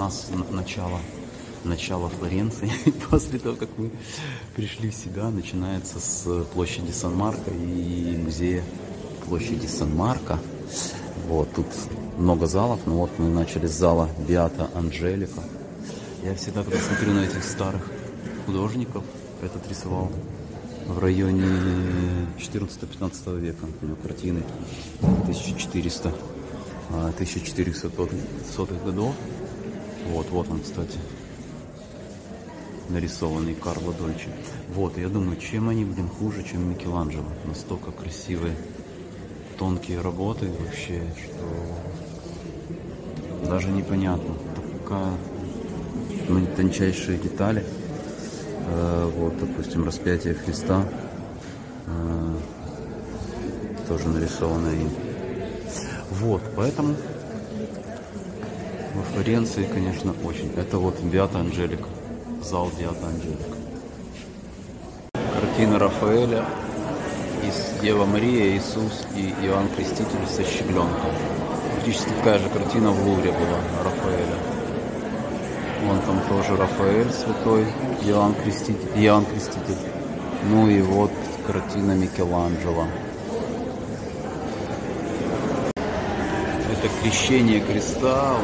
нас начало Флоренции. После того, как мы пришли в себя, начинается с площади Сан-Марко и музея площади Сан-Марко. Вот, тут много залов, но вот мы начали с зала Беата Анжелика. Я всегда, когда смотрю на этих старых художников, этот рисовал в районе 14-15 века, у него картины 1400-х годов. Вот он, кстати, нарисованный Карло Дольче. Вот, я думаю, чем они, блин, хуже, чем Микеланджело. Настолько красивые, тонкие работы вообще, что даже непонятно. Такая тончайшие детали. Вот, допустим, распятие Христа, тоже нарисованное им. Вот, поэтому во Флоренции, конечно, очень. Это вот Беата Анжелика, зал Беата Анжелика. Картина Рафаэля из Дева Мария, Иисус и Иоанн Креститель со щегленком. Практически такая же картина в Луре была Рафаэля. Вон там тоже Рафаэль святой, Иоанн Креститель. Ну и вот картина Микеланджело. Это крещение креста.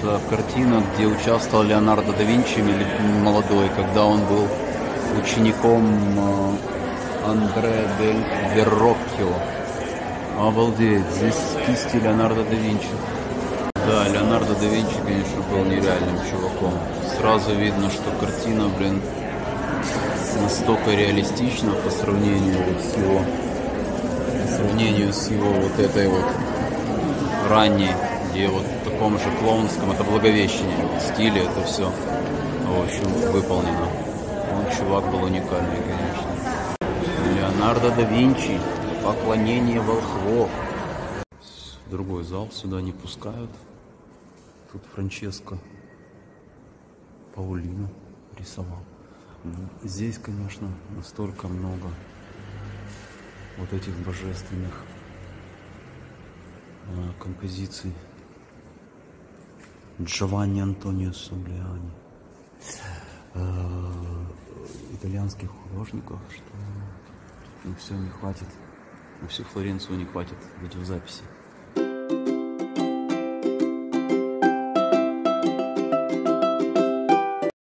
Это картина, где участвовал Леонардо да Винчи молодой, когда он был учеником Андреа дель Вероккио. Обалдеть, здесь кисти Леонардо да Винчи. Да, Леонардо да Винчи, конечно, был нереальным чуваком. Сразу видно, что картина, блин, настолько реалистична по сравнению с его, вот этой вот ранней, где вот в таком же клоунском, это Благовещение, стиле это все, в общем, выполнено. Он, чувак, был уникальный, конечно. Леонардо да Винчи, поклонение волхвов. Другой зал, сюда не пускают. Тут Франческо Паулино рисовал. Здесь, конечно, настолько много вот этих божественных композиций. Джованни Антонио Соблиани. Итальянских художников, что на все не хватит. На всю Флоренцию не хватит видеозаписи.